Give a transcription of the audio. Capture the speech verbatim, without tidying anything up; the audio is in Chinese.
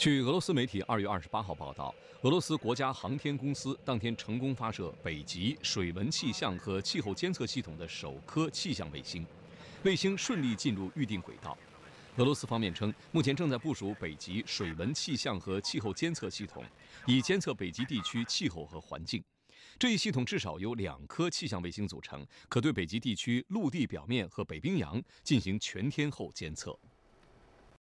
据俄罗斯媒体二月二十八号报道，俄罗斯国家航天公司当天成功发射北极水文气象和气候监测系统的首颗气象卫星，卫星顺利进入预定轨道。俄罗斯方面称，目前正在部署北极水文气象和气候监测系统，以监测北极地区气候和环境。这一系统至少由两颗气象卫星组成，可对北极地区陆地表面和北冰洋进行全天候监测。